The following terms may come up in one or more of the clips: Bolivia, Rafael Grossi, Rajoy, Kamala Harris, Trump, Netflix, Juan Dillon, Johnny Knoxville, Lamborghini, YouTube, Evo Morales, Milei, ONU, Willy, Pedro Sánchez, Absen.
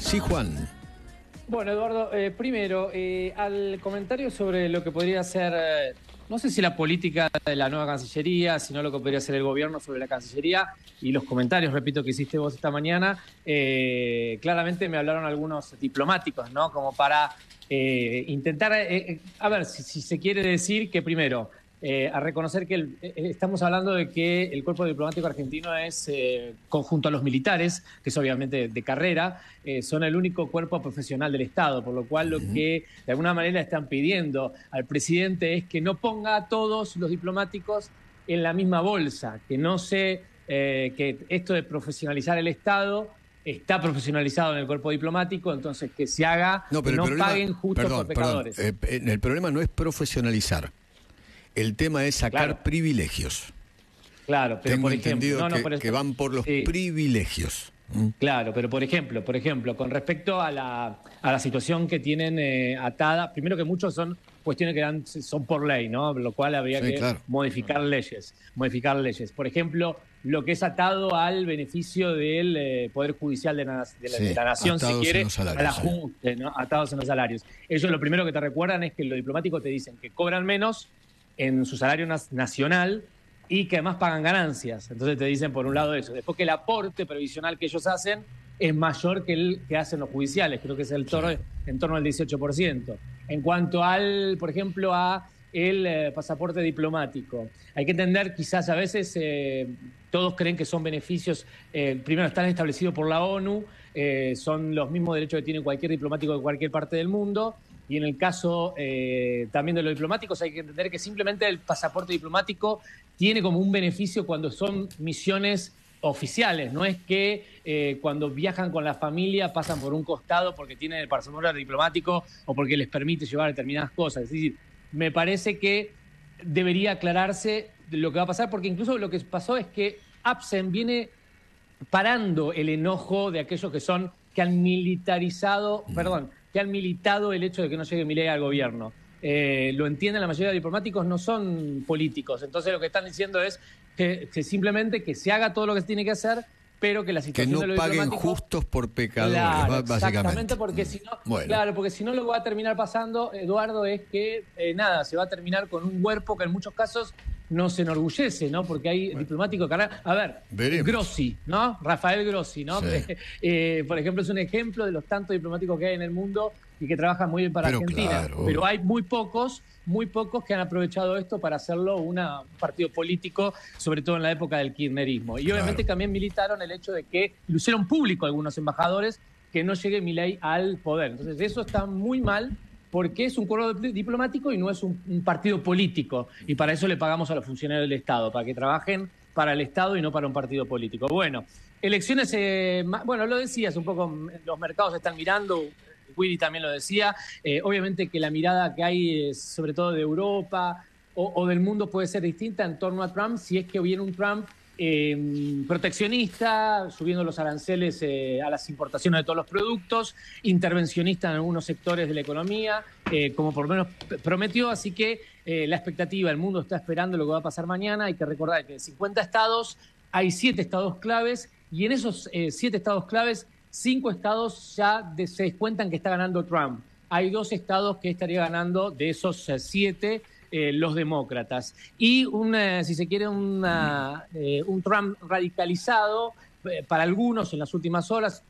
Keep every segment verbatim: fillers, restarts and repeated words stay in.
Sí, Juan. Bueno, Eduardo, eh, primero, eh, al comentario sobre lo que podría ser, eh, no sé si la política de la nueva Cancillería, sino lo que podría ser el gobierno sobre la Cancillería, y los comentarios, repito, que hiciste vos esta mañana, eh, claramente me hablaron algunos diplomáticos, ¿no? Como para eh, intentar, eh, a ver, si, si se quiere decir que primero, eh, a reconocer que el, eh, estamos hablando de que el cuerpo diplomático argentino es eh, conjunto a los militares, que es obviamente de carrera, eh, son el único cuerpo profesional del Estado, por lo cual lo que de alguna manera están pidiendo al presidente es que no ponga a todos los diplomáticos en la misma bolsa, que no se, eh, que esto de profesionalizar el Estado está profesionalizado en el cuerpo diplomático, entonces que se haga, no, pero que no problema, paguen justos perdón, por pecadores. Perdón, eh, el problema no es profesionalizar. El tema es sacar claro. privilegios. Claro, pero Tengo por entendido ejemplo, no, no, que, por ejemplo, que van por los sí. privilegios. Claro, pero por ejemplo, por ejemplo, con respecto a la a la situación que tienen eh, atada, primero que muchos son cuestiones que dan, son por ley, ¿no? Lo cual habría sí, que claro. modificar leyes, modificar leyes. Por ejemplo, lo que es atado al beneficio del eh, Poder Judicial de la, de la, sí, de la Nación, si quiere, salarios, a la Junta, ¿no? Atados en los salarios. Ellos lo primero que te recuerdan es que los diplomáticos te dicen que cobran menos en su salario nacional y que además pagan ganancias. Entonces te dicen por un lado eso. Después que el aporte previsional que ellos hacen es mayor que el que hacen los judiciales, creo que es el torno, en torno al dieciocho por ciento. En cuanto al, por ejemplo, a el eh, pasaporte diplomático, hay que entender quizás a veces eh, todos creen que son beneficios, eh, primero están establecidos por la ONU, eh, son los mismos derechos que tiene cualquier diplomático de cualquier parte del mundo. Y en el caso eh, también de los diplomáticos hay que entender que simplemente el pasaporte diplomático tiene como un beneficio cuando son misiones oficiales. No es que eh, cuando viajan con la familia pasan por un costado porque tienen el pasaporte diplomático o porque les permite llevar determinadas cosas. Es decir, me parece que debería aclararse lo que va a pasar, porque incluso lo que pasó es que Absen viene parando el enojo de aquellos que son que han militarizado, perdón, que han militado el hecho de que no llegue Milei al gobierno. Eh, lo entienden la mayoría de diplomáticos, no son políticos. Entonces lo que están diciendo es que, que simplemente que se haga todo lo que se tiene que hacer, pero que la situación que no de paguen justos por pecadores, claro, básicamente. Exactamente, porque si no, bueno. claro, porque si no lo va a terminar pasando, Eduardo, es que eh, nada, se va a terminar con un cuerpo que en muchos casos no se enorgullece, ¿no? Porque hay bueno. diplomáticos que... A ver, Veremos. Grossi, ¿no? Rafael Grossi, ¿no? Sí. eh, por ejemplo, es un ejemplo de los tantos diplomáticos que hay en el mundo y que trabajan muy bien para Pero Argentina. Claro. Pero hay muy pocos, muy pocos que han aprovechado esto para hacerlo una, un partido político, sobre todo en la época del kirchnerismo. Y claro. obviamente también militaron el hecho de que lucieron público algunos embajadores que no llegue Milei al poder. Entonces eso está muy mal, porque es un cuerpo diplomático y no es un, un partido político. Y para eso le pagamos a los funcionarios del Estado, para que trabajen para el Estado y no para un partido político. Bueno, elecciones... Eh, bueno, lo decías un poco, los mercados están mirando... Willy también lo decía, eh, obviamente que la mirada que hay, eh, sobre todo de Europa o, o del mundo, puede ser distinta en torno a Trump, si es que viene un Trump eh, proteccionista, subiendo los aranceles eh, a las importaciones de todos los productos, intervencionista en algunos sectores de la economía, eh, como por lo menos prometió, así que eh, la expectativa, el mundo está esperando lo que va a pasar mañana. Hay que recordar que de cincuenta estados hay siete estados claves, y en esos eh, siete estados claves, Cinco estados ya se descuentan que está ganando Trump. Hay dos estados que estaría ganando de esos siete eh, los demócratas. Y, una, si se quiere, una, eh, un Trump radicalizado eh, para algunos en las últimas horas.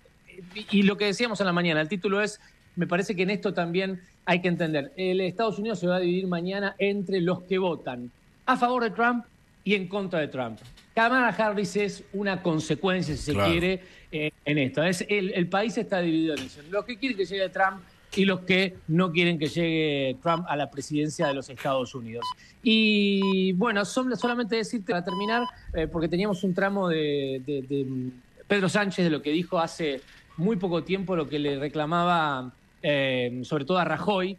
Y, y lo que decíamos en la mañana, el título es, me parece que en esto también hay que entender. El Estados Unidos se va a dividir mañana entre los que votan a favor de Trump y en contra de Trump. Kamala Harris es una consecuencia, si se claro. quiere, eh, en esto. Es el, el país está dividido en eso. Los que quieren que llegue Trump y los que no quieren que llegue Trump a la presidencia de los Estados Unidos. Y bueno, son, solamente decirte para terminar, eh, porque teníamos un tramo de, de, de Pedro Sánchez, de lo que dijo hace muy poco tiempo, lo que le reclamaba eh, sobre todo a Rajoy,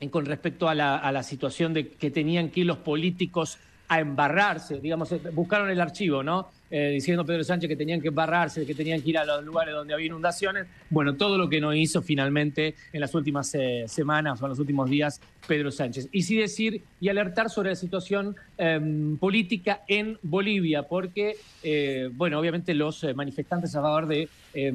eh, con respecto a la, a la situación de que tenían que los políticos... a embarrarse, digamos, buscaron el archivo, ¿no? Eh, diciendo Pedro Sánchez que tenían que embarrarse, que tenían que ir a los lugares donde había inundaciones. Bueno, todo lo que no hizo finalmente en las últimas eh, semanas o en los últimos días Pedro Sánchez. Y sí decir y alertar sobre la situación eh, política en Bolivia, porque, eh, bueno, obviamente los manifestantes a favor de eh,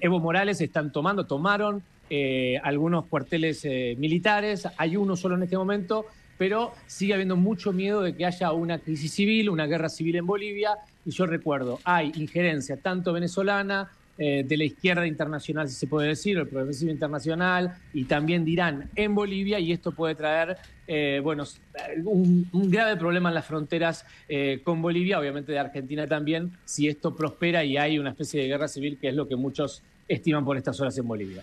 Evo Morales están tomando, tomaron eh, algunos cuarteles eh, militares, hay uno solo en este momento, pero sigue habiendo mucho miedo de que haya una crisis civil, una guerra civil en Bolivia, y yo recuerdo, hay injerencia tanto venezolana, eh, de la izquierda internacional, si se puede decir, el progresismo internacional, y también de Irán en Bolivia, y esto puede traer eh, bueno, un, un grave problema en las fronteras eh, con Bolivia, obviamente de Argentina también, si esto prospera y hay una especie de guerra civil, que es lo que muchos estiman por estas horas en Bolivia.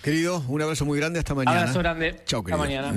Querido, un abrazo muy grande, hasta mañana. Abrazo grande, chao, hasta mañana.